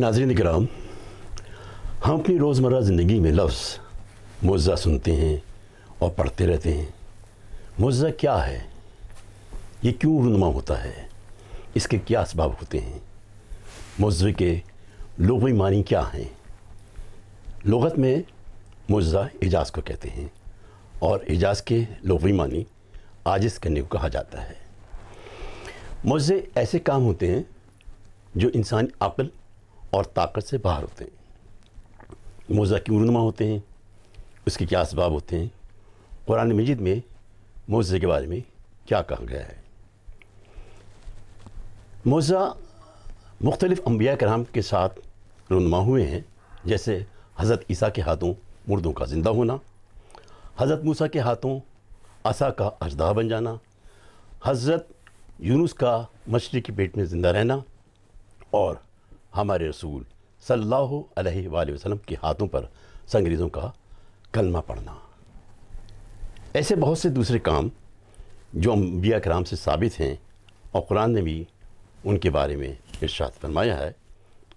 नाज़रीन किराम, हम अपनी रोज़मर्रा ज़िंदगी में लफ्ज़ मुअज़्ज़ा सुनते हैं और पढ़ते रहते हैं। मुअज़्ज़ा क्या है, ये क्यों रुनुमा होता है, इसके क्या असबाब होते हैं, मुअज़्ज़े के लुग़वी मानी क्या हैं। लुग़त में मुअज़्ज़ा एजाज़ को कहते हैं और एजाज़ के लुग़वी मानी आजिज़ करने को कहा जाता है। मुअज़्ज़े ऐसे काम होते हैं जो इंसानी अक़ल और ताकत से बाहर होते हैं। मुअज़्ज़ा क्यों रुनुमा होते हैं, उसके क्या असबाब होते हैं, कुरान मजीद में मुअज़्ज़े के बारे में क्या कहा गया है। मुअज़्ज़ा मुख्तलिफ़ अंबिया कराम के साथ रुनुमा हुए हैं, जैसे हज़रत ईसा के हाथों मुर्दों का ज़िंदा होना, हज़रत मूसा के हाथों असा का अजदाह बन जाना, हज़रत यूनुस का मछली के पेट में ज़िंदा रहना और हमारे रसूल सल्लल्लाहु अलैहि वसल्लम के हाथों पर संगरीज़ों का कलमा पढ़ना। ऐसे बहुत से दूसरे काम जो अंबिया कराम से साबित हैं और कुरान ने भी उनके बारे में इरशाद फरमाया है,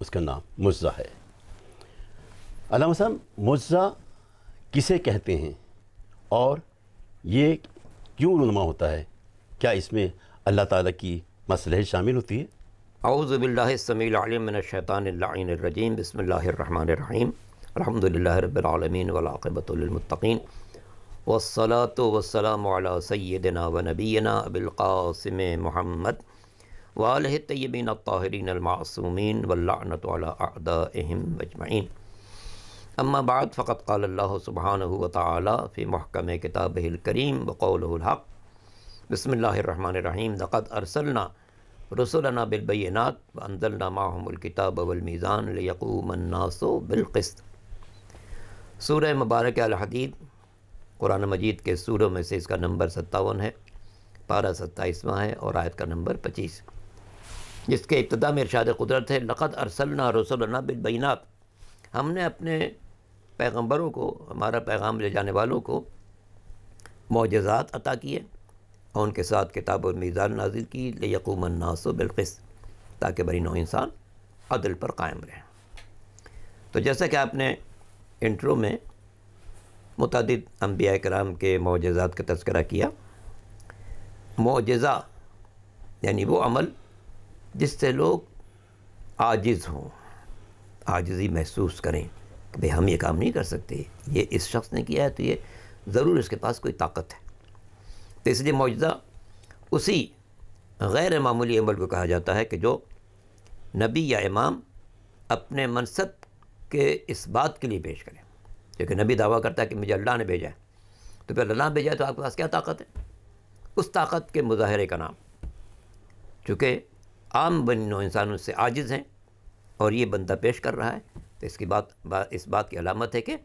उसका नाम मुअज़्ज़ा है। अल्लामा साहब, मुअज़्ज़ा किसे कहते हैं और ये क्यों रुनुमा होता है, क्या इसमें अल्लाह ताला की मसलह शामिल होती है? औज़ु बिल्लाहि समीउल अलीम मिनश शैतानिर रजीम, बिस्मिल्लाहिर रहमानिर रहीम, अल्हम्दुलिल्लाहि रब्बिल आलमीन वल आक़िबतु लिल मुत्तक़ीन, वस्सलातु वस्सलामु अला सय्यदिना व नबियिना अबिल क़ासिम मुहम्मद व आलिहि तय्यबीन अत्ताहिरीन अल मासूमीन वल लअनतु अला अअदाइहिम अजमईन। अम्मा बाद, फ़क़द क़ाल अल्लाहु सुब्हानहु व तआला फ़ी मुहकम किताबिहिल करीम व क़ौलुहुल हक़, बिस्मिल्लाहिर रहमानिर रहीम, लक़द अरसलना रसुलना बिलबय्यिनात व अंज़लना माहुमुल किताब वल मीज़ान लियक़ूमन नासु बिलक़िस्त। सूरह मुबारक अल हदीद कुरान मजीद के सूरों में से इसका नंबर 57 है, पारा 27वां है और आयत का नंबर 25, जिसके इब्तदा में इरशाद कुदरत है, लक़द अरसलना रसुलना बिलबय्यिनात, हमने अपने पैगंबरों को, हमारा पैगाम ले जाने वालों को मौजज़ात अता किए और उनके साथ किताब और मीज़ान नाज़िल की, लियक़ूमन नासु बिलक़िस्त, ताकि बरीनो इंसान अदल पर कायम रहे। तो जैसा कि आपने इंट्रो में मुतअद्दिद अंबिया कराम के मौजज़ात का तज़किरा किया, मौजज़ा यानी वो अमल जिससे लोग आजिज़ हों, आजिज़ी महसूस करें कि भाई हम ये काम नहीं कर सकते, ये इस शख्स ने किया है तो ये ज़रूर इसके पास कोई ताकत है। तो इसलिए मौजज़ा उसी गैर मामूली अमल को कहा जाता है कि जो नबी या इमाम अपने मनसब के इस बात के लिए पेश करें, क्योंकि नबी दावा करता है कि मुझे अल्लाह ने भेजा है, तो फिर अल्लाह भेजा है तो आपके पास क्या ताकत है। उस ताकत के मुजाहरे का नाम, चूँकि आम बनो इंसान उससे आजिज़ हैं और ये बंदा पेश कर रहा है, तो इसकी इस बात की अलामत है कि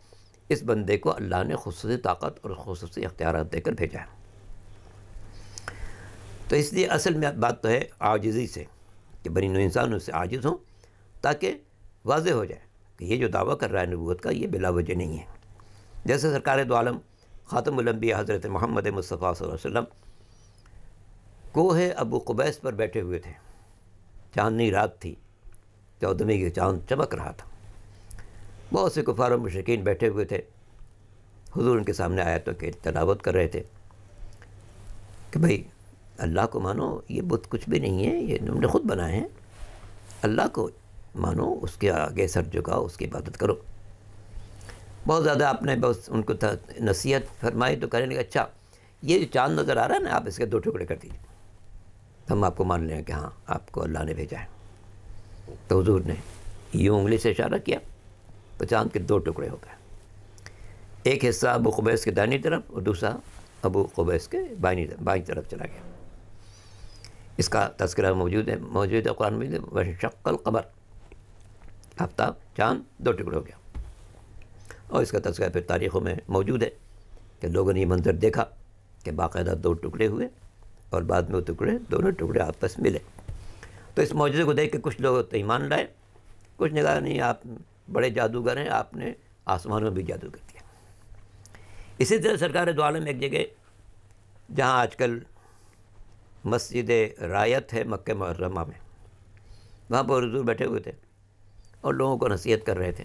इस बंदे को अल्लाह ने खुसूसी ताकत और खुसूसी अख्तियार देकर भेजा है। तो इसलिए असल में बात तो है आजिज़ी से, कि बनो इंसान उससे आजिज़ हों, ताकि वाजह हो जाए कि ये जो दावा कर रहा है नबूवत का, ये बिला वजह नहीं है। जैसे सरकार दो आलम ख़ातमुल अंबिया हज़रत मोहम्मद मुस्तफ़ा सल्लल्लाहु अलैहि वसल्लम कोहे अबू क़ुबैस पर बैठे हुए थे, चांदनी रात थी, चौदहवीं के चाँद चमक रहा था, बहुत से कुफार और मुशरिकीन बैठे हुए थे, हुजूर उनके सामने आयतों की तलावत कर रहे थे कि भाई अल्लाह को मानो, ये बुत कुछ भी नहीं है, ये तुमने ख़ुद बनाए हैं, अल्लाह को मानो, उसके आगे सर झुकाओ, उसकी इबादत करो। बहुत ज़्यादा आपने बस उनको नसीहत फरमाई तो कहने लगे, अच्छा ये जो चाँद नज़र आ रहा है ना, आप इसके 2 टुकड़े कर दीजिए, हम आपको मान लें कि हाँ आपको अल्लाह ने भेजा है। तो हुजूर ने यूँ उंगली से इशारा किया तो चाँद के 2 टुकड़े हो गए, एक हिस्सा अबू क़ुबैस के दाहिनी तरफ और दूसरा अबू क़ुबैस के बाईं तरफ चला गया। इसका तज़किरा मौजूद है कुरान में, वशक़्क़ल क़मर, आफ्ताब चाँद 2 टुकड़े हो गया, और इसका तज़किरा फिर तारीख़ों में मौजूद है कि लोगों ने ये मंजर देखा कि बाकायदा 2 टुकड़े हुए और बाद में वो टुकड़े, दोनों टुकड़े आपस मिले। तो इस मौजूदे को देख के कुछ लोग तो ईमान लाए, कुछ ने कहा नहीं आप बड़े जादूगर हैं, आपने आसमान में भी जादू कर दिया। इसी तरह सरकार दो आलम एक जगह, जहाँ आजकल मस्जिद रायत है मक्के मुहर्रमा में, वहाँ पर हुजूर बैठे हुए थे, और लोगों को नसीहत कर रहे थे।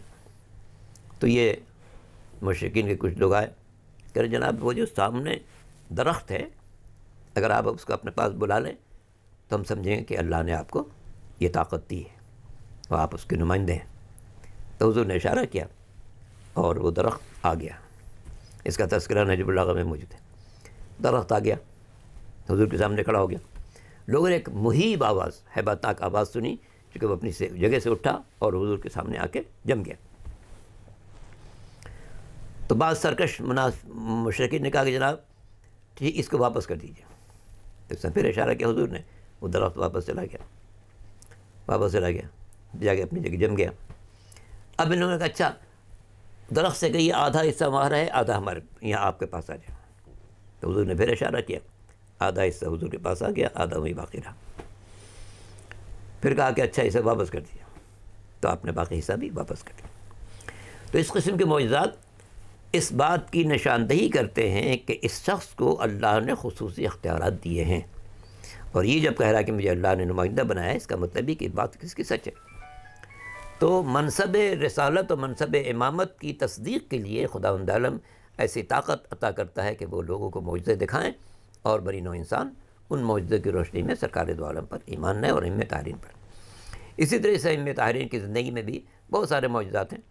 तो ये मुशरिकीन के कुछ लोग आए, कह रहे जनाब वो जो सामने दरख्त है अगर आप उसको अपने पास बुला लें तो हम समझेंगे कि अल्लाह ने आपको ये ताकत दी है और आप उसके नुमाइंदे हैं। तो हुज़ूर ने इशारा किया और वो दरख्त आ गया। इसका तस्करा नजबुल अग़ा में मौजूद है। दरख्त आ गया, हुज़ूर के सामने खड़ा हो गया। लोगों ने एक मुहीब आवाज़, हैबतनाक आवाज़ सुनी, क्योंकि वो अपनी जगह से उठा और हुज़ूर के सामने आके जम गया। तो बाज़ सरकश मुशरिकीन ने कहा कि जनाब ठीक इसको वापस कर दीजिए। तो उसने फिर इशारा किया हुज़ूर ने, वो दरख्त वापस चला गया, जाके अपनी जगह जम गया। अब इन लोगों ने कहा अच्छा दरख्त से कहिए आधा हिस्सा वहाँ रहे, आधा हमारे यहाँ आपके पास आ जाए। तो हुज़ूर ने फिर इशारा किया, आधा हिस्सा हुज़ूर के पास आ गया, आधा वहीं बाकी रहा। फिर कहा कि अच्छा इसे वापस कर दिया, तो आपने बाकी हिस्सा भी वापस कर दिया। तो इस किस्म के मौजज़ात इस बात की निशानदेही करते हैं कि इस शख्स को अल्लाह ने खुसूसी इख्तियार दिए हैं। और ये जब कह रहा है कि मुझे अल्लाह ने नुमाइंदा बनाया, इसका मतलब ही कि बात किसकी सच है। तो मनसब रसालत और मनसब इमामत की तस्दीक के लिए खुदावंद आलम ऐसी ताकत अता करता है कि वो लोगों को मौजज़े दिखाएँ और बनी नौ इंसान उन मौजज़े की रोशनी में सरकार दो आलम पर ईमान लाए और इम्म ताहरीन पर। इसी तरह से इम्म ताहरीन की ज़िंदगी में भी बहुत सारे मौजज़ात हैं।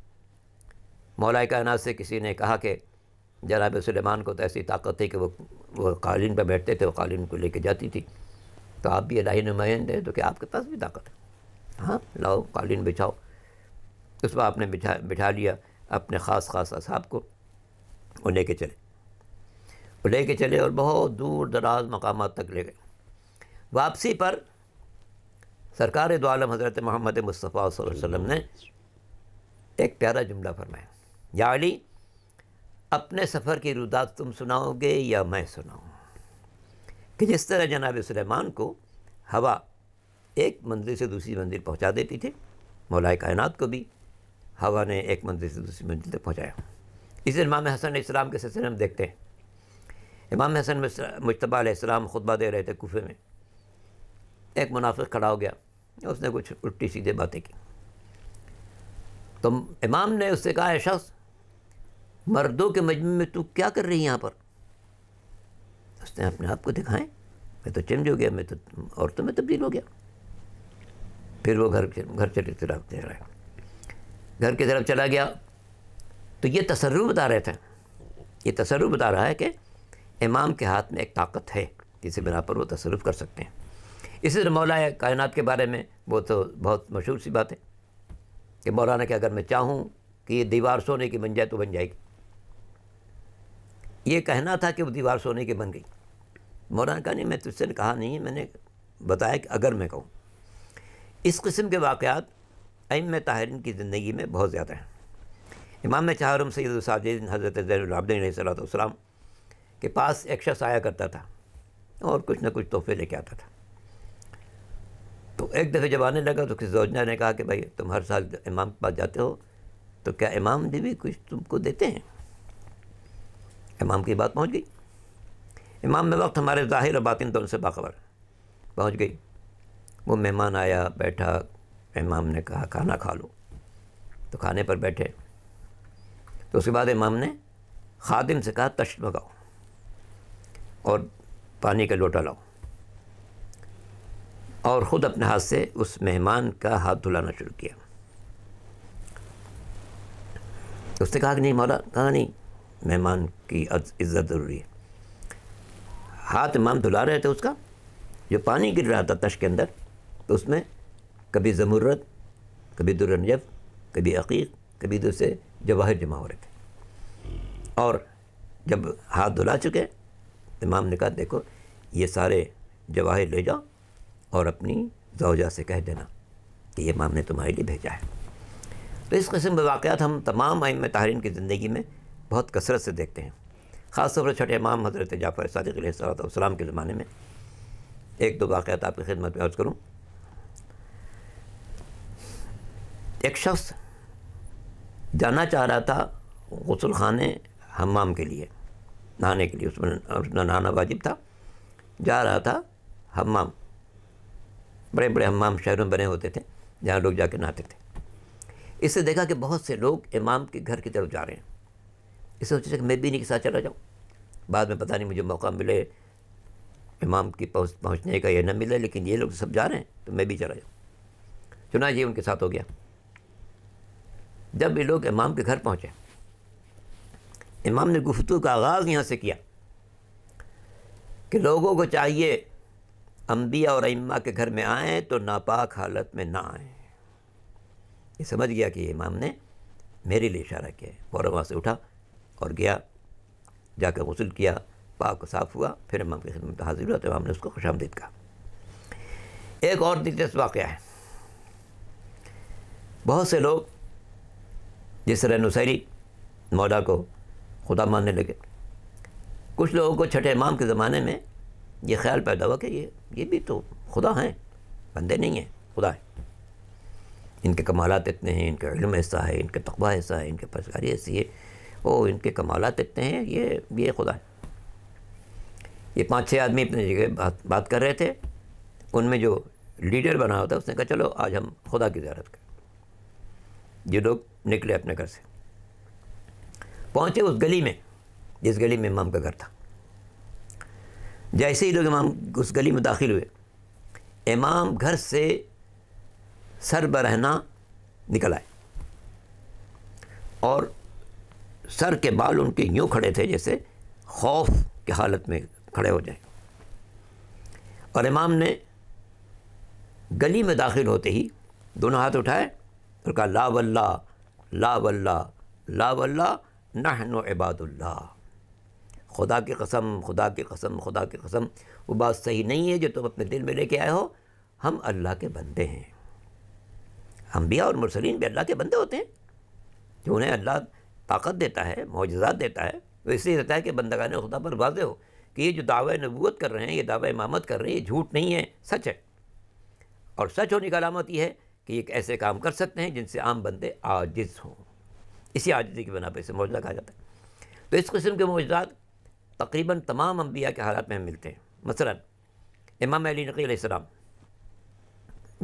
मौलाए कायनात से किसी ने कहा कि जनाब सुलेमान को तो ऐसी ताकत थी कि वो कालीन पर बैठते थे, वो कालीन को लेके जाती थी। तो आप भी इलाही नुमाइंदे हैं तो क्या आपके पास भी ताकत है? हाँ लाओ कालीन बिछाओ। उस पर आपने बिठा लिया अपने ख़ास असहाब को, वो ले के चले और बहुत दूर दराज मकामात तक ले गए। वापसी पर सरकार दो आलम हज़रत मोहम्मद मुस्तफ़ा सल्लल्लाहु अलैहि वसल्लम ने एक प्यारा जुमला फरमाया, या अली अपने सफ़र की रुदात तुम सुनाओगे या मैं सुनाऊँ? कि जिस तरह जनाब सुलेमान को हवा एक मंजिल से दूसरी मंजिल पहुँचा देती थी, मौलाए कायनात को भी हवा ने एक मंजिल से दूसरी मंजिल तक पहुँचाया। इसे इमाम हसन इस्लाम के सिलसिले में देखते हैं। इमाम हसन मुज्तबा अलैहिस्सलाम खुतबा दे रहे थे कूफे में। एक मुनाफिक खड़ा हो गया, उसने कुछ उल्टी सीधे बातें की। तो इमाम ने उससे कहा, ऐ शख्स मर्दों के मजमे में तू क्या कर रही है यहाँ पर? उसने अपने आप को दिखाएं, मैं तो चेंज हो गया, मैं तो औरतों में तब्दील हो गया। फिर वो घर की तरफ चला गया। तो ये तसर्रुफ बता रहा है कि इमाम के हाथ में एक ताकत है जिसे बिना पर वो तसर्रुफ कर सकते हैं। इसी तरह मौलाए कायनात के बारे में वो तो बहुत मशहूर सी बात है कि मौलाना के अगर मैं चाहूँ कि ये दीवार सोने की बन जाए तो बन जाएगी। ये कहना था कि वो दीवार सोने की बन गई। मौलाना का नहीं, मैं तुझसे कहा नहीं, मैंने बताया कि अगर मैं कहूँ। इस किस्म के वाक़यात अइम्मे ताहरीन की ज़िंदगी में बहुत ज़्यादा हैं। इमाम चाहरम सैयदुल साजिदीन हज़रत ज़ैनुल आबिदीन अलैहिस्सलाम के पास एक शख्स आया करता था और कुछ ना कुछ तोहफे लेके आता था। तो एक दफ़े जब आने लगा तो किसी ज़ौजा ने कहा कि भाई तुम हर साल इमाम के पास जाते हो तो क्या इमाम जी भी कुछ तुमको देते हैं? इमाम की बात पहुँच गई। इमाम में वक्त हमारे ज़ाहिर और बातिन दोनों से बाखबर पहुँच गई। वो मेहमान आया, बैठा, इमाम ने कहा खाना खा लो, तो खाने पर बैठे। तो उसके बाद इमाम ने खादिम से कहा तश्त मंगाओ और पानी का लोटा लाओ, और ख़ुद अपने हाथ से उस मेहमान का हाथ धुलाना शुरू किया। उसने कहा कि नहीं मौला, कहा नहीं मेहमान की इज़्ज़त ज़रूरी है। हाथ इमाम धुला रहे थे, उसका जो पानी गिर रहा था तश के अंदर, तो उसमें कभी ज़मुर्रत, कभी दुरनजफ़, कभी अकीक, कभी दूसरे जवाहर जमा हो रहे थे। और जब हाथ धुला चुके इमाम ने कहा देखो ये सारे जवाहर ले जाओ और अपनी ज़ौजा से कह देना कि ये इमाम ने तुम्हारे लिए भेजा है। तो इस किस्म के वाक़यात हम तमाम अइम्मे ताहरीन की ज़िंदगी में बहुत कसरत से देखते हैं। ख़ास तौर पर छोटे इमाम हज़रत जाफ़र सादिक़ अलैहिस्सलाम के ज़माने में एक दो वाक़यात आपकी खिदमत में अर्ज़ करूँ। एक शख्स जाना चाह रहा था गुसल खाने, हमाम के लिए, नहाने के लिए, उसमें अपना नहाना वाजिब था। जा रहा था हमाम, बड़े बड़े हमाम शहरों में बने होते थे जहाँ लोग जाके नहाते थे। इससे देखा कि बहुत से लोग इमाम के घर की तरफ जा रहे हैं। इससे सोचा कि मैं भी इन्हीं के साथ चला जाऊँ, बाद में पता नहीं मुझे मौका मिले इमाम की पहुँचने का या न मिले, लेकिन ये लोग सब जा रहे हैं तो मैं भी चला जाऊँ। चुना ये उनके साथ हो गया। जब ये लोग इमाम के घर पहुँचे, इमाम ने गुफ्तगू का आगाज़ यहाँ से किया कि लोगों को चाहिए अंबिया और अइम्मा के घर में आएँ तो नापाक हालत में ना आएँ। ये समझ गया कि इमाम ने मेरे लिए इशारा किया है। फ़ौरन वहाँ से उठा और गया, जाकर गुस्ल किया, पाक साफ़ हुआ, फिर इमाम की खिदमत हाजिर हुआ तो इमाम ने उसको खुशामदीद कहा। एक और दिलचस्प वाक़या है। बहुत से लोग जिस तरह नुसैरी मौला को खुदा मानने लगे, कुछ लोगों को छठे इमाम के ज़माने में ये ख्याल पैदा हुआ कि ये भी तो खुदा हैं, बंदे नहीं हैं, खुदा हैं। इनके कमालात इतने हैं, इनका इल्म ऐसा है, इनका तक़वा ऐसा है, इनके परवरदिगारी ऐसी है, ओ इनके कमालात इतने हैं, ये खुदा है। ये 5-6 आदमी अपनी जगह बात कर रहे थे। उनमें जो लीडर बना हुआ था उसने कहा चलो आज हम खुदा की ज़ियारत करें। ये लोग निकले अपने घर से, पहुँचे उस गली में जिस गली में इमाम का घर था। जैसे ही लोग इमाम उस गली में दाखिल हुए, इमाम घर से सर बरहना निकल आए और सर के बाल उनके यूँ खड़े थे जैसे खौफ की हालत में खड़े हो जाए। और इमाम ने गली में दाखिल होते ही दोनों हाथ उठाए और कहा ला वल्ला ला वल्ला ला वल्ला नहनु इबादुल्लाह। खुदा की कसम, खुदा की कसम, खुदा की कसम, वो बात सही नहीं है जो तुम अपने दिल में लेके आए हो। हम अल्लाह के बंदे हैं। अंबिया और मुरसलीन भी अल्लाह के बंदे होते हैं, जो उन्हें अल्लाह ताकत देता है, मौजज़ात देता है। वो इसलिए देता है कि बंदगान खुदा पर वाज़े हो कि ये जो दावे नबूवत कर रहे हैं, ये दावे इमामत कर रहे हैं, ये झूठ नहीं है, सच है। और सच होने की अलामत ये है कि ये ऐसे काम कर सकते हैं जिनसे आम बंदे आजिज़ हों। इसी आजिज़ी की बना पर इसे मौजज़ा कहा जाता है। तो इस किस्म के मौजज़ात तकरीबन तमाम अंबिया के हालात में मिलते हैं। मसलन इमाम अली नक़ी अलैहिस्सलाम,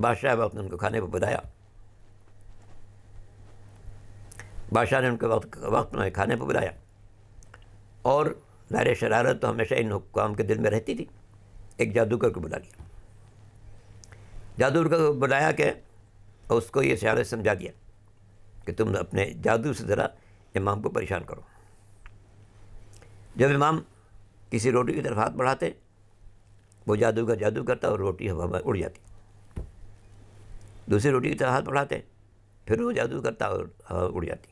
बादशाह वक्त ने उनको खाने पर बुलाया, बादशाह ने उनके वक्त में खाने पर बुलाया और दायरे शरारत तो हमेशा इन हुक्काम के दिल में रहती थी। एक जादूगर को बुला लिया, जादूगर को बुलाया के और उसको ये इशारे समझा दिया कि तुम अपने जादू से ज़रा इमाम को परेशान करो। जब इमाम किसी रोटी की तरफ हाथ बढ़ाते, वो जादूगर जादू करता और रोटी हवा में उड़ जाती। दूसरी रोटी की तरफ हाथ बढ़ाते, फिर वो जादू करता और हवा उड़ जाती।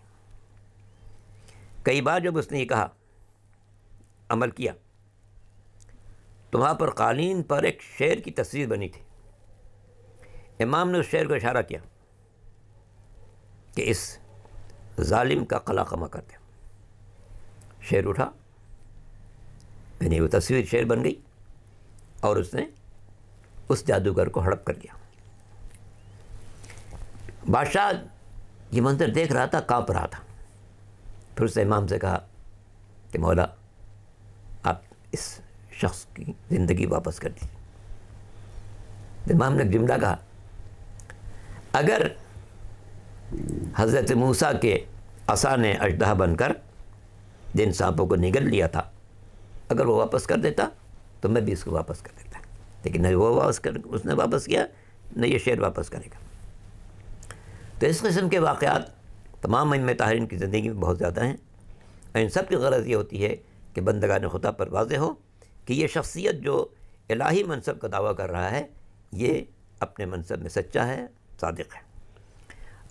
कई बार जब उसने ये कहा, अमल किया, तो वहाँ पर क़ालीन पर एक शेर की तस्वीर बनी थी। इमाम ने उस शेर को इशारा किया कि इस जालिम का कला खमा कर दे। शेर उठा, मैंने वो तस्वीर शेर बन गई और उसने उस जादूगर को हड़प कर दिया। बादशाह ये मंजर देख रहा था, काँप रहा था। फिर उसने इमाम से कहा कि मौला आप इस शख्स की ज़िंदगी वापस कर दीजिए। इमाम ने जुमला कहा, अगर हज़रत मूसा के असा ने अजदहा बनकर जिन सांपों को निगल लिया था, अगर वो वापस कर देता तो मैं भी इसको वापस कर देता, लेकिन न वो उसने वापस किया, न ये शेर वापस करेगा। तो इस किस्म के वाक़यात तमाम इमाम ताहरीन की ज़िंदगी में बहुत ज़्यादा हैं। और इन सब की गरज़ ये होती है कि बंदगान खुदा पर वाज़े हो कि ये शख्सियत जो इलाही मनसब का दावा कर रहा है, ये अपने मनसब में सच्चा है, सादिक़ है।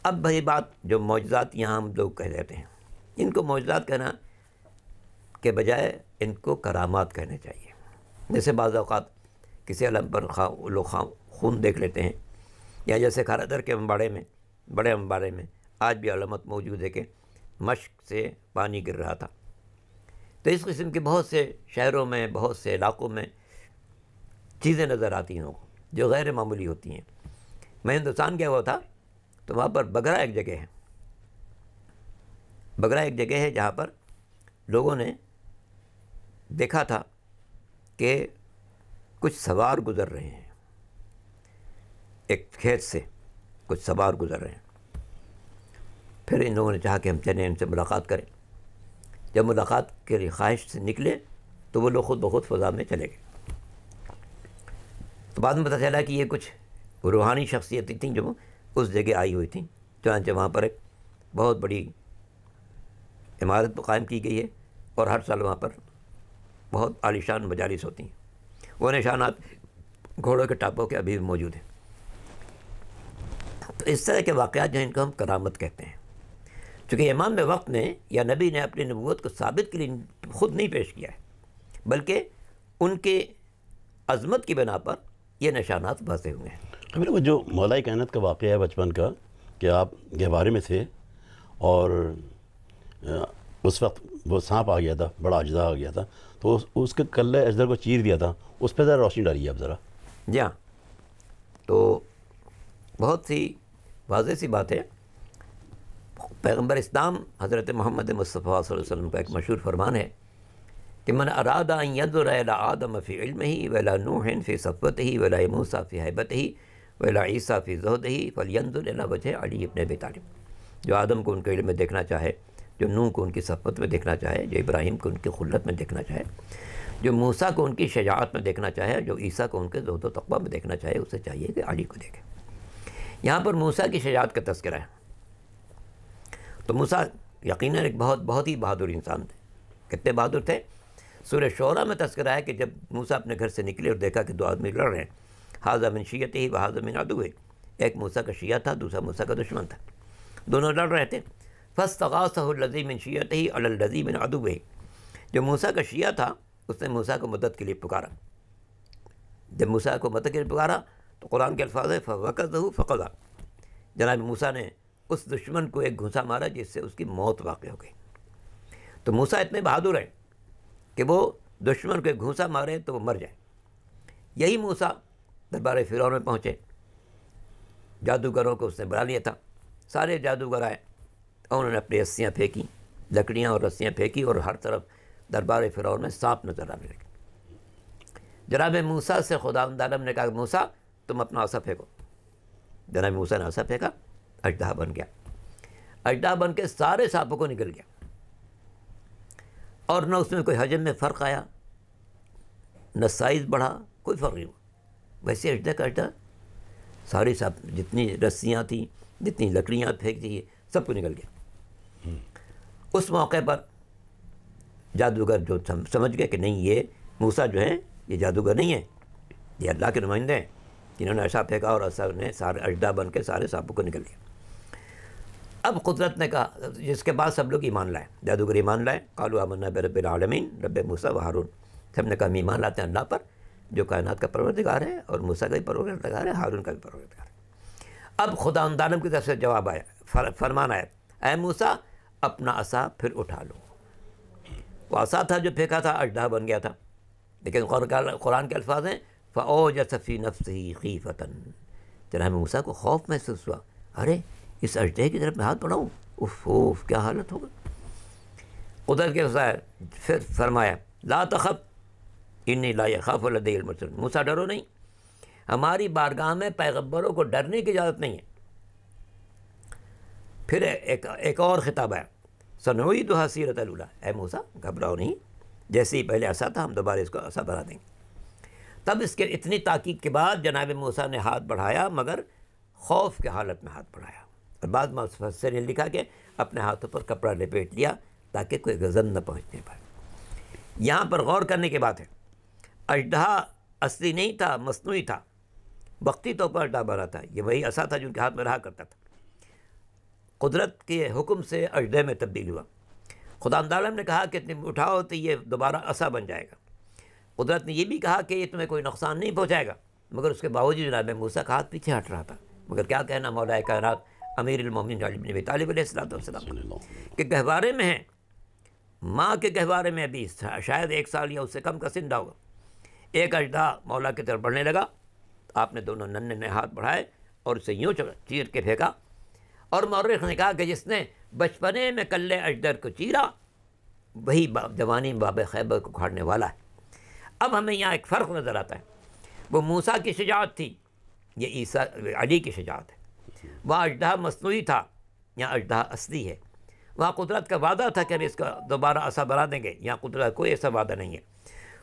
अब भाई बात जो मौजज़ात यहाँ हम लोग कह देते हैं, इनको मौजज़ात कहना के बजाय इनको करामात कहने चाहिए। जैसे बाज़ औक़ात किसी अलम पर खून देख लेते हैं, या जैसे खारादर के बड़े अम्बारे में आज भी अलामत मौजूद है कि मश्क से पानी गिर रहा था। तो इस किस्म के बहुत से शहरों में, बहुत से इलाक़ों में चीज़ें नज़र आती हैं जो गैर मामूली होती हैं। मैं हिंदुस्तान गया हुआ था तो वहाँ पर बगरा एक जगह है जहाँ पर लोगों ने देखा था कि कुछ सवार गुज़र रहे हैं, एक खेत से कुछ सवार गुज़र रहे हैं। फिर इन लोगों ने चाहा कि हम चलें इनसे मुलाकात करें। जब मुलाकात के ख्वाहिश से निकले तो वो लोग ख़ुद ब खुद फ़ज़ा में चले गए। तो बाद में पता चला कि ये कुछ रूहानी शख्सियतें थीं जो उस जगह आई हुई थी। चुनांचे वहाँ पर एक बहुत बड़ी इमारत कायम की गई है और हर साल वहाँ पर बहुत आलीशान मजालिस होती हैं। वो निशानात घोड़ों के टापों के अभी भी मौजूद हैं। तो इस तरह के वाक़यात जो इनको हम करामत कहते हैं, चूँकि इमाम वक्त ने या नबी ने अपनी नबूवत को साबित के लिए ख़ुद नहीं पेश किया है, बल्कि उनके अजमत की बिना पर यह निशानात बसे हुए हैं। मेरे को जो मौलाई कायनात का वाक़या है बचपन का, कि आप गहवारे में थे और उस वक्त वो सांप आ गया था, बड़ा अजदा आ गया था, तो उसके कल्ले अजदर को चीर दिया था। उस पर ज़रा रोशनी डालिए आप ज़रा। जी हाँ, तो बहुत सी वाज़े सी बात है। पैगम्बर इस्लाम हज़रत मोहम्मद मुस्तफ़ा सल्लल्लाहु अलैहि वसल्लम का एक मशहूर फरमान है कि मन अरादा यंज़ुर इला आदम फ़ी इल्मिही वला नूहन फ़ी सफ़वतिही वला मूसा फ़ी हैबतिही वला ईसा फ़ी ज़ुहदिही फ़लयंज़ुर इला वजह अली इब्न अबी तालिब। जो आदम को उनके इल्म में देखना चाहे, जो नूह को उनकी सफ़त में देखना चाहे, जो इब्राहिम को उनकी खुल्लत में देखना चाहे, जो मूसा को उनकी शजाअत में देखना चाहे, जो ईसा को उनके ज़ुहद व तक़वा में देखना चाहे, उसे चाहिए कि अली को देखे। यहाँ पर मूसा की शजाअत का तज़किरा है। तो मूसा यकीनन एक बहुत ही बहादुर इंसान थे। कितने बहादुर थे, सूरह शोरा में तज़किरा है कि जब मूसा अपने घर से निकले और देखा कि दो आदमी लड़ रहे हैं, हाज़ा मिन शिय्यतिही व हाज़ा मिन अदुव्विही, एक मूसा का शिया था, दूसरा मूसा का दुश्मन था, दोनों लड़ रहे थे। फस्तग़ासहु अल्लज़ी मिन शिय्यतिही अला अल्लज़ी मिन अदुव्विही, जो मूसा का शिया था उसने मूसा को मदद के लिए पुकारा। जब मूसा को मदद के लिए पुकारा तो कुरान के अल्फाज़ है फ़वक़ज़हु फ़क़ज़ा, जनाब मूसा ने उस दुश्मन को एक घुसा मारा जिससे उसकी मौत वाक़ई हो गई। तो मूसा इतने बहादुर हैं कि वो दुश्मन को एक घुसा मारे तो वो मर जाए। यही मूसा दरबार फ़िरौन में पहुँचे, जादूगरों को उसने बुला लिया था, सारे जादूगर आए और उन्होंने अपनी रस्सियाँ फेंकी, लकड़ियाँ और रस्सियाँ फेंकी और हर तरफ दरबार फ़िरौन में सांप नजर आने लगे। जनाब मूसा से खुदावंद आलम ने कहा मूसा तुम अपना आसा फेंको। जनाब मूसा ने आसा फेंका, अजदहा बन गया। अजदहा बन के सारे सांपों को निकल गया और न उसमें कोई हजम में फ़र्क आया, न साइज़ बढ़ा, कोई फ़र्क नहीं हुआ। वैसे अजदहा का अजदहा, सारे सांप जितनी रस्सियाँ थीं, जितनी लकड़ियाँ फेंक दी, सबको निकल गया। उस मौके पर जादूगर जो समझ गए कि नहीं ये मूसा जो है ये जादूगर नहीं है, ये अल्लाह के नुमाइंदे हैं, जिन्होंने ऐसा फेंका और ऐसा ने सारे अजदा बन के सारे सांपों को निकल गया। अब कुदरत ने कहा, जिसके बाद सब लोग ईमान लाए, जादूगर ईमान लाए, कालू आमन्ना बिरब्बिल आलमीन रब्बे मूसा व हारून, सब ने कहा हम ईमान लाते हैं अल्लाह पर जो कायनात का परवरदिगार है, और मूसा का भी परवरदिगार है, हारून का भी परवरदिगार है। अब खुदा अंदालम की तरफ से जवाब आया, फरमान आया, ऐ मूसा अपना असा फिर उठा लो। वो आसा था जो फेंका था, अजदहा बन गया था, लेकिन कुरान के अल्फाज हैं फ़औजस फ़ी नफ्सिही खीफ़तन, जनाब मूसा को खौफ महसूस हुआ, अरे इस अजदहे की तरफ मैं हाथ बढ़ाऊँ, उफ उफ क्या हालत होगा। कुदरत के अनुसार फिर फरमाया ला तख़फ़ इन्नी ला यख़ाफ़ु लदय्या अलमरसलून, मूसा डरो नहीं, हमारी बारगाह में पैगम्बरों को डरने की इजाज़त नहीं है। फिर एक और ख़िताब आया सनोई दुहा सीरत अलूला, ऐ मूसा घबराओ नहीं, जैसे ही पहले ऐसा था हम दोबारा इसको ऐसा बना देंगे। तब इसके इतनी ताक़ीद के बाद जनाब मूसा ने हाथ बढ़ाया, मगर खौफ के हालत में हाथ बढ़ाया, और बाद में मुफस्सिर ने लिखा कि अपने हाथों पर कपड़ा लपेट लिया ताकि कोई गज़न न पहुँचने पाए। यहाँ पर गौर करने की बात है, अजदहा असली नहीं था, मसनूई था, वक्ती तौर पर अजदहा बना था, ये वही ऐसा था जो उनके हाथ में रहा करता था। कुदरत के हुक्म से अजदे में तब्दील हुआ। खुदा ताला ने कहा कि तुम उठाओ तो ये दोबारा असा बन जाएगा। कुदरत ने यह भी कहा कि ये तुम्हें कोई नुकसान नहीं पहुँचाएगा, मगर उसके बावजूद जनाब मूसा का हाथ पीछे हट रहा था। मगर क्या कहना मौलाए कायनात अमीरुल मोमिनीन अली इब्न अबी तालिब अलैहिस्सलाम के गहवारे में हैं, माँ के गहवारे में अभी शायद 1 साल या उससे कम का सिंदा होगा, एक अजदा मौला की तरफ बढ़ने लगा। आपने दोनों नन्हे ने हाथ बढ़ाए और उसे यूँ चीर के फेंका, और मौरिख ने कहा कि जिसने बचपने में कल्ले अजदर को चीरा वही जवानी बाब खैबर को उखाड़ने वाला है। अब हमें यहाँ एक फ़र्क नज़र आता है, वो मूसा की शजाअत थी, ये ईसा अली की शजाअत है। वह अजदहा मसनूई था, यहाँ अजदहा असली है। वहाँ कुदरत का वादा था कि हम इसका दोबारा ऐसा बना देंगे, यहाँ कुदरत कोई ऐसा वादा नहीं है।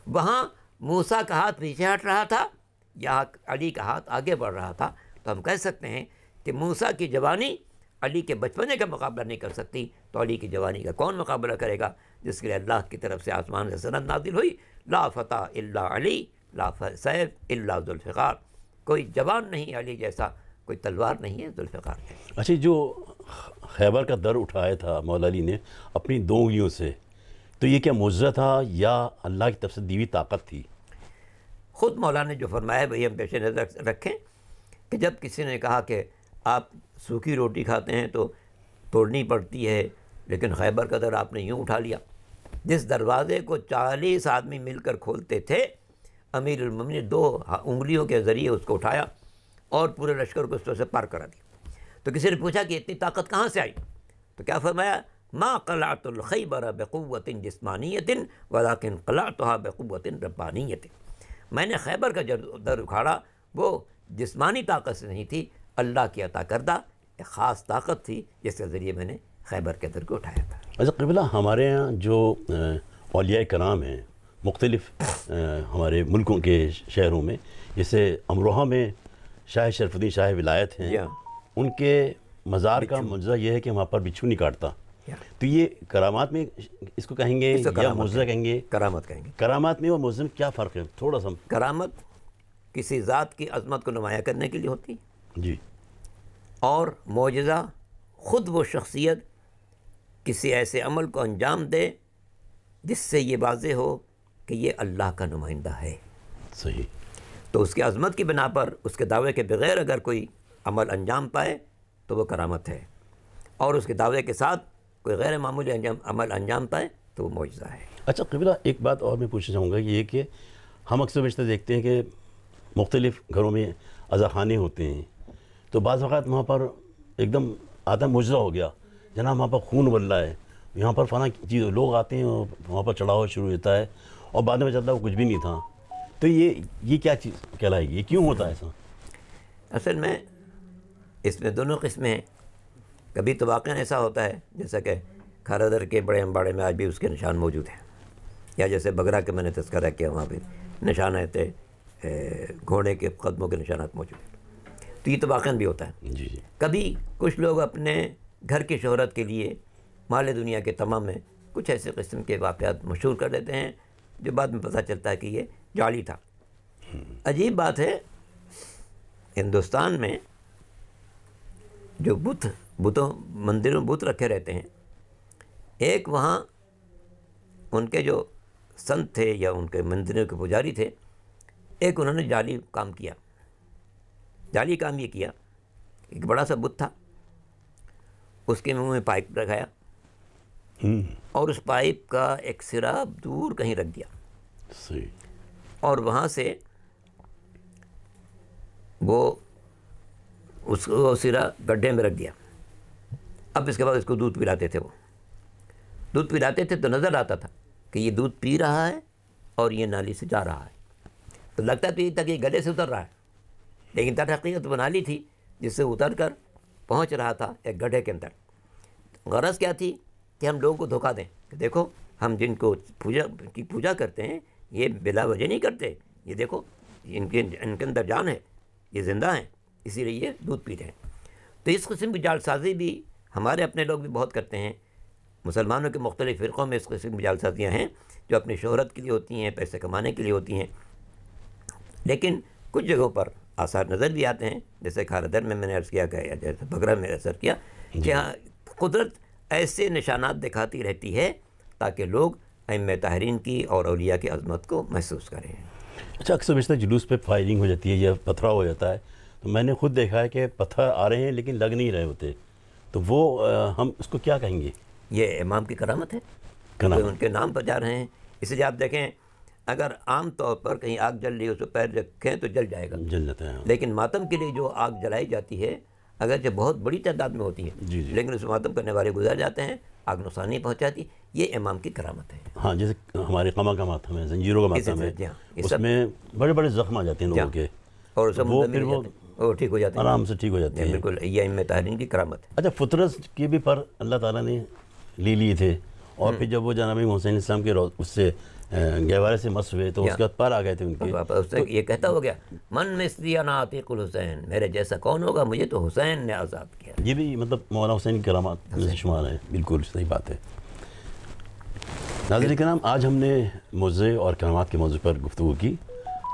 वहाँ मूसा का हाथ पीछे हट रहा था, यहाँ अली का हाथ आगे बढ़ रहा था। तो हम कह सकते हैं कि मूसा की जवानी अली के बचपने का मुकाबला नहीं कर सकती, तो अली की जवानी का कौन मुकाबला करेगा जिसके लिए अल्लाह की तरफ से आसमान से सनद नाजिल हुई, ला फता इल्ला अली ला सैफ इल्ला ज़ुल्फ़िकार। कोई जवान नहीं अली जैसा, कोई तलवार नहीं है ज़ुल्फ़िकार। अच्छा, जो खैबर का दर उठाया था मौला अली ने अपनी दो उंगलियों से, तो ये क्या मुजज़ा था या अल्लाह की तरफ से दी हुई ताकत थी? ख़ुद मौला ने जो फरमाया भाई हम पेश नज़र रखें कि जब किसी ने कहा कि आप सूखी रोटी खाते हैं तो तोड़नी पड़ती है, लेकिन खैबर का दर आपने यूँ उठा लिया। जिस दरवाज़े को 40 आदमी मिलकर खोलते थे, अमीरुल मोमिनीन 2 उंगलियों के ज़रिए उसको उठाया और पूरे लश्कर को उस से पार करा दिया। तो किसी ने पूछा कि इतनी ताकत कहाँ से आई, तो क्या फरमाया, मा क़लातुल ख़ैबर बक़ुव्वतिन जिस्मानियतिन वलाकिन क़लातुहा बक़ुव्वतिन रब्बानियतिन। मैंने खैबर का जो दर उखाड़ा वो जिस्मानी ताकत से नहीं थी, अल्लाह की अता करदा एक ख़ास ताकत थी जिसके ज़रिए मैंने खैबर के दर को उठाया था। अच्छा क़िबला, हमारे यहाँ जो औलिया कराम हैं मुख्तलिफ़ हमारे मुल्कों के शहरों में, जैसे अमरोहा में शाह शरफुद्दीन शाह विलायत हैं, उनके मज़ार का मुजज़ा यह है कि वहाँ पर बिच्छू नहीं काटता। तो ये करामात में इसको कहेंगे या मुजज़ा कहेंगे? करामत कहेंगे। करामात में वो मुजज़ा में क्या फ़र्क है थोड़ा सा? करामत किसी ज़ात की अजमत को नुमाया करने के लिए होती है जी, और मुजज़ा ख़ुद वो शख्सियत किसी ऐसे अमल को अंजाम दे जिससे ये वाज़े हो कि ये अल्लाह का नुमाइंदा है। सही। तो उसकी अजमत की बिना पर उसके दावे के बग़ैर अगर कोई अमल अंजाम पाए तो वो करामत है, और उसके दावे के साथ कोई गैर मामूली अमल अंजाम पाए तो वो मुजज़ा है। अच्छा क़िबला, एक बात और मैं पूछना चाहूँगा, ये कि हम अक्सर बेशतर देखते हैं कि मुख्तलिफ़ घरों में अज़ाखाने होते हैं, तो बाज़ वक़्त वहाँ पर एकदम आता मुजज़ा हो गया, जना वहाँ पर खून उबल रहा है, यहाँ पर फलां चीज़, लोग आते हैं और वहाँ पर चढ़ावा शुरू होता है और बाद में चलता वो कुछ भी नहीं था। तो ये क्या चीज़ कहलाएगी, ये क्यों होता है ऐसा? असल में इसमें दोनों किस्में हैं। कभी तो वाक़ई ऐसा होता है जैसा कि खारादर के बड़े अम्बाड़े में आज भी उसके निशान मौजूद हैं, या जैसे बगरा के मैंने तस्करा किया, वहाँ पे निशान थे घोड़े के कदमों के निशानात मौजूद हैं। तो ये तो वाक़ई भी होता है जी। कभी कुछ लोग अपने घर की शोहरत के लिए माल दुनिया के तमाम में कुछ ऐसे किस्म के वाक़यात मशहूर कर देते हैं जो बाद में पता चलता है कि ये जाली था। अजीब बात है, हिंदुस्तान में जो बुतों मंदिरों बुत रखे रहते हैं, एक वहाँ उनके जो संत थे या उनके मंदिरों के पुजारी थे, एक उन्होंने जाली काम किया। जाली काम ये किया, एक बड़ा सा बुत था, उसके मुंह में पाइप रखाया और उस पाइप का एक सिरा दूर कहीं रख दिया। सही। और वहाँ से वो उसको सिरा गड्ढे में रख दिया। अब इसके बाद इसको दूध पिलाते थे, वो दूध पिलाते थे तो नज़र आता था कि ये दूध पी रहा है और ये नाली से जा रहा है, तो लगता तो ये तक ये गले से उतर रहा है, लेकिन दर हकीकत वो नाली थी जिससे उतर कर पहुँच रहा था एक गड्ढे के अंदर। गरज क्या थी कि हम लोगों को धोखा दें कि देखो हम जिनको पूजा करते हैं ये बिला वजह नहीं करते, ये देखो इनके अंदर जान है, ये ज़िंदा हैं, इसीलिए ये दूध पी रहे हैं। तो इस किस्म की जालसाजी भी हमारे अपने लोग भी बहुत करते हैं। मुसलमानों के मुख्तलिफ़ फ़िरक़ों में इस किस्म की जालसाजियाँ हैं जो अपनी शोहरत के लिए होती हैं, पैसे कमाने के लिए होती हैं, लेकिन कुछ जगहों पर आसार नज़र भी आते हैं, जैसे खारदर में मैंने अर्ज़ किया, जैसे बगरा में असर किया कि हाँ कुदरत ऐसे निशानात दिखाती रहती है ताकि लोग अइम्मा ताहरीन की और औलिया की अजमत को महसूस करें। अच्छा, अक्सर बेशतर जुलूस पे फायरिंग हो जाती है या पथराव हो जाता है, तो मैंने खुद देखा है कि पत्थर आ रहे हैं लेकिन लग नहीं रहे होते, तो वो हम उसको क्या कहेंगे? ये इमाम की करामत है, करामत। तो उनके नाम पर जा रहे हैं, इसलिए आप देखें अगर आम तौर पर कहीं आग जल रही है, उस पर पैर रखें तो जल जाएगा, जल जाता है। लेकिन मातम के लिए जो आग जलाई जाती है अगरचे बहुत बड़ी तादाद में होती है लेकिन उस मातम करने वाले गुजर जाते हैं, आग नुकसान नहीं पहुँचाती, ये इमाम की करामत है। हाँ, जैसे हमारे कमा का मातम है, जंजीरों का मातम है, उसमें बड़े बड़े जख्म आ जाते हैं लोगों के, और वो वो ठीक हो जाते हैं, आराम से ठीक हो जाते हैं। बिल्कुल, ये इमाम ताहरीन की करामत है। अच्छा, फितरत के भी पर अल्लाह ताला ने ले लिए थे और फिर जब वो जनाब हुसैन इस्लाम के उससे गहवारे से मस हुए तो उसके बाद पर आ गए थे उनके। उससे ये कहता हो गया मन में इसलिए ना आतिकुल हुसैन, मेरे जैसा कौन होगा, मुझे तो हुसैन ने आज़ाद किया। ये भी मतलब मौलाना हुसैन की करामात में शुमार है। बिल्कुल सही बात है। नाज़रीन कराम, आज हमने मोज़े और करामात के मौजू पर गुफ्तगू की।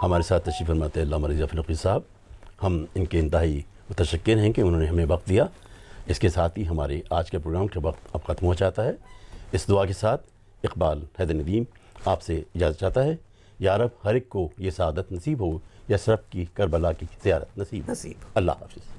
हमारे साथ तशरीफ़ फरमाते मौलाना रज़ी जाफ़र नक़वी साहब, हम इनके इंतहाई मुतशक्किर हैं कि उन्होंने हमें वक्त दिया। इसके साथ ही हमारे आज के प्रोग्राम का वक्त अब ख़त्म हो जाता है। इस दुआ के साथ इकबाल हैदर नदीम आपसे इजाज़त चाहता है। या रब हर एक को ये सआदत नसीब हो या सरफ की करबला की ज़ियारत नसीब। अल्लाह हाफ़िज़।